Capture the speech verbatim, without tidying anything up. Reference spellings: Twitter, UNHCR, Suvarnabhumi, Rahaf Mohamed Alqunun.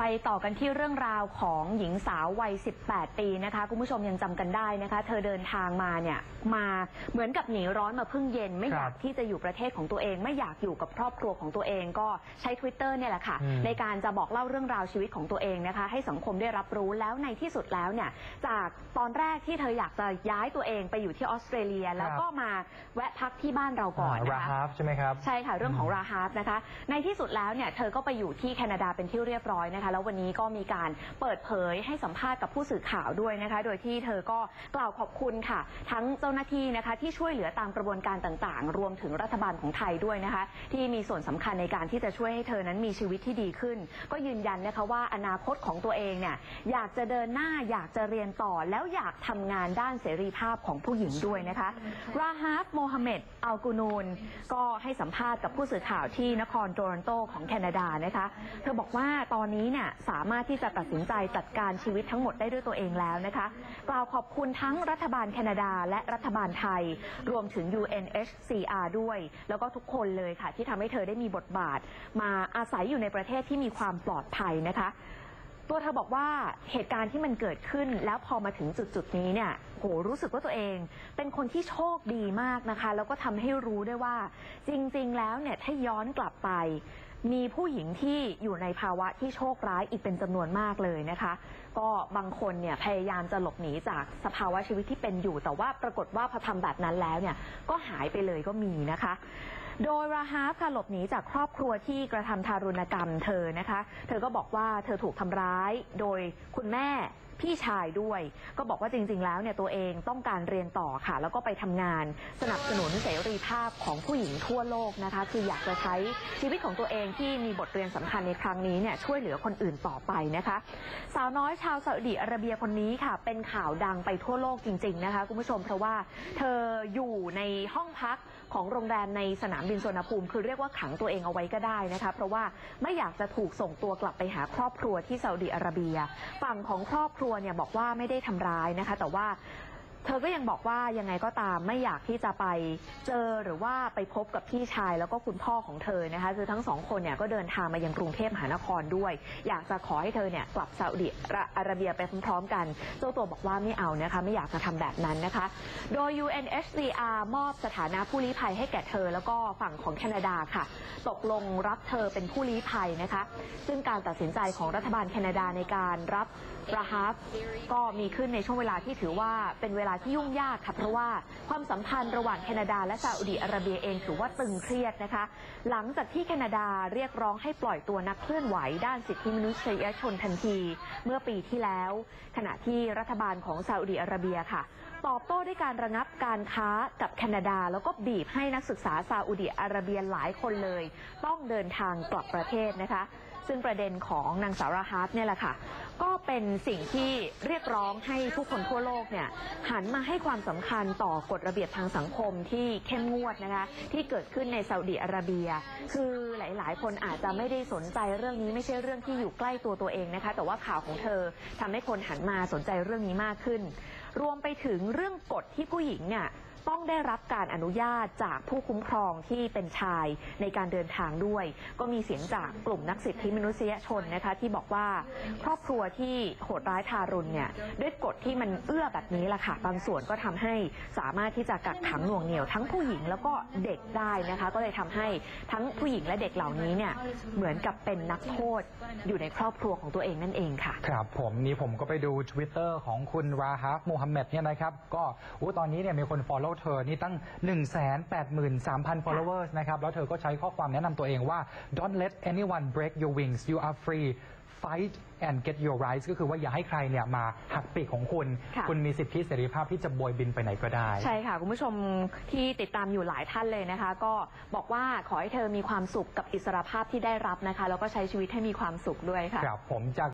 ไปต่อกันที่เรื่องราวของหญิงสาววัยสิบแปดปีนะคะคุณผู้ชมยังจำกันได้นะคะเธอเดินทางมาเนี่ยมาเหมือนกับหนีร้อนมาพึ่งเย็นไม่อยากที่จะอยู่ประเทศของตัวเองไม่อยากอยู่กับครอบครัวของตัวเองก็ใช้ ทวิตเตอร์ เนี่ยแหละค่ะในการจะบอกเล่าเรื่องราวชีวิตของตัวเองนะคะให้สังคมได้รับรู้แล้วในที่สุดแล้วเนี่ยจากตอนแรกที่เธออยากจะย้ายตัวเองไปอยู่ที่ออสเตรเลียแล้วก็มาแวะพักที่บ้านเราก่อนนะคะราฮาฟใช่ไหมครับใช่ค่ะเรื่องของราฮาฟนะคะในที่สุดแล้วเนี่ยเธอก็ไปอยู่ที่แคนาดาเป็นที่เรียบร้อยนะคะแล้ววันนี้ก็มีการเปิดเผยให้สัมภาษณ์กับผู้สื่อข่าวด้วยนะคะโดยที่เธอก็กล่าวขอบคุณค่ะทั้งเจ้าหน้าที่นะคะที่ช่วยเหลือตามกระบวนการต่างๆรวมถึงรัฐบาลของไทยด้วยนะคะที่มีส่วนสำคัญในการที่จะช่วยให้เธอนั้นมีชีวิตที่ดีขึ้นก็ยืนยันนะคะว่าอนาคตของตัวเองเนี่ยอยากจะเดินหน้าอยากจะเรียนต่อแล้วอยากทำงานด้านเสรีภาพของผู้หญิงด้วยนะคะราฮาฟ โมฮัมเหม็ด อัลกูนูนก็ให้สัมภาษณ์กับผู้สื่อข่าวที่นครโตรอนโตของแคนาดานะคะเธอบอกว่าตอนนี้เนี่ยสามารถที่จะตัดสินใจจัดการชีวิตทั้งหมดได้ด้วยตัวเองแล้วนะคะกล่าวขอบคุณทั้งรัฐบาลแคนาดาและรัฐบาลไทยรวมถึง ยู เอ็น เอช ซี อาร์ ด้วยแล้วก็ทุกคนเลยค่ะที่ทำให้เธอได้มีบทบาทมาอาศัยอยู่ในประเทศที่มีความปลอดภัยนะคะตัวเธอบอกว่าเหตุการณ์ที่มันเกิดขึ้นแล้วพอมาถึงจุดๆนี้เนี่ยโหรู้สึกว่าตัวเองเป็นคนที่โชคดีมากนะคะแล้วก็ทำให้รู้ได้ว่าจริงๆแล้วเนี่ยถ้าย้อนกลับไปมีผู้หญิงที่อยู่ในภาวะที่โชคร้ายอีกเป็นจำนวนมากเลยนะคะก็บางคนเนี่ยพยายามจะหลบหนีจากสภาวะชีวิตที่เป็นอยู่แต่ว่าปรากฏว่าพอทำแบบนั้นแล้วเนี่ยก็หายไปเลยก็มีนะคะโดยราฮาฟค่ะหลบหนีจากครอบครัวที่กระทำทารุณกรรมเธอนะคะเธอก็บอกว่าเธอถูกทำร้ายโดยคุณแม่พี่ชายด้วยก็บอกว่าจริงๆแล้วเนี่ยตัวเองต้องการเรียนต่อค่ะแล้วก็ไปทำงานสนับสนุนเสรีภาพของผู้หญิงทั่วโลกนะคะคืออยากจะใช้ชีวิตของตัวเองที่มีบทเรียนสำคัญในครั้งนี้เนี่ยช่วยเหลือคนอื่นต่อไปนะคะสาวน้อยชาวซาอุดิอาระเบียคนนี้ค่ะเป็นข่าวดังไปทั่วโลกจริงๆนะคะคุณผู้ชมเพราะว่าเธออยู่ในห้องพักของโรงแรมในสนามบินสุวรรณภูมิคือเรียกว่าขังตัวเองเอาไว้ก็ได้นะคะเพราะว่าไม่อยากจะถูกส่งตัวกลับไปหาครอบครัวที่ซาอุดิอาระเบียฝั่งของครอบครัวเนี่ยบอกว่าไม่ได้ทำร้ายนะคะแต่ว่าเธอก็ยังบอกว่ายังไงก็ตามไม่อยากที่จะไปเจอหรือว่าไปพบกับพี่ชายแล้วก็คุณพ่อของเธอนะคะคือทั้งสองคนเนี่ยก็เดินทางมายังกรุงเทพมหานครด้วยอยากจะขอให้เธอเนี่ยกลับซาอุดิอาระเบียไปพร้อมๆกันเจ้าตัวบอกว่าไม่เอานะคะไม่อยากจะทำแบบนั้นนะคะโดย ยู เอ็น เอช ซี อาร์ มอบสถานะผู้ลี้ภัยให้แก่เธอแล้วก็ฝั่งของแคนาดาค่ะตกลงรับเธอเป็นผู้ลี้ภัยนะคะซึ่งการตัดสินใจของรัฐบาลแคนาดาในการรับราฮาฟก็มีขึ้นในช่วงเวลาที่ถือว่าเป็นเวลาที่ยุ่งยากค่ะเพราะว่าความสัมพันธ์ระหว่างแคนาดาและซาอุดิอาระเบียเองถือว่าตึงเครียดนะคะหลังจากที่แคนาดาเรียกร้องให้ปล่อยตัวนักเคลื่อนไหวด้านสิทธิมนุษยชนทันทีเมื่อปีที่แล้วขณะที่รัฐบาลของซาอุดิอาระเบียค่ะตอบโต้ด้วยการระงับการค้ากับแคนาดาแล้วก็บีบให้นักศึกษาซาอุดิอาระเบียหลายคนเลยต้องเดินทางกลับประเทศนะคะซึ่งประเด็นของนางสาวราฮาฟเนี่ยแหละค่ะก็เป็นสิ่งที่เรียกร้องให้ผู้คนทั่วโลกเนี่ยหันมาให้ความสำคัญต่อกฎระเบียบทางสังคมที่เข้มงวดนะคะที่เกิดขึ้นในซาอุดิอาระเบียคือหลายๆคนอาจจะไม่ได้สนใจเรื่องนี้ไม่ใช่เรื่องที่อยู่ใกล้ตัวตัวเองนะคะแต่ว่าข่าวของเธอทำให้คนหันมาสนใจเรื่องนี้มากขึ้นรวมไปถึงเรื่องกฎที่ผู้หญิงเนี่ยต้องได้รับการอนุญาตจากผู้คุ้มครองที่เป็นชายในการเดินทางด้วยก็มีเสียงจากกลุ่มนักสิทธิมนุษยชนนะคะที่บอกว่าครอบครัวที่โหดร้ายทารุณเนี่ยด้วยกฎที่มันเอื้อแบบนี้ล่ะค่ะบางส่วนก็ทำให้สามารถที่จะกักขังหน่วงเหนี่ยวทั้งผู้หญิงแล้วก็เด็กได้นะคะก็เลยทำให้ทั้งผู้หญิงและเด็กเหล่านี้เนี่ยเหมือนกับเป็นนักโทษอยู่ในครอบครัวของตัวเองนั่นเองค่ะครับผมนี่ผมก็ไปดู ทวิตเตอร์ ของคุณราฮาฟ โมฮัมเหม็ดเนี่ยนะครับก็ตอนนี้เนี่ยมีคน followเธอนี่ตั้ง หนึ่งแสนแปดหมื่นสามพัน followers นะครับแล้วเธอก็ใช้ข้อความแนะนำตัวเองว่า don't let anyone break your wings you are free fight and get your rights ก็คือว่าอย่าให้ใครเนี่ยมาหักปีกของคุณคุณมีสิทธิเสรีภาพที่จะบอยบินไปไหนก็ได้ใช่ค่ะคุณผู้ชมที่ติดตามอยู่หลายท่านเลยนะคะก็บอกว่าขอให้เธอมีความสุขกับอิสรภาพที่ได้รับนะคะแล้วก็ใช้ชีวิตให้มีความสุขด้วยค่ะครับผมจาก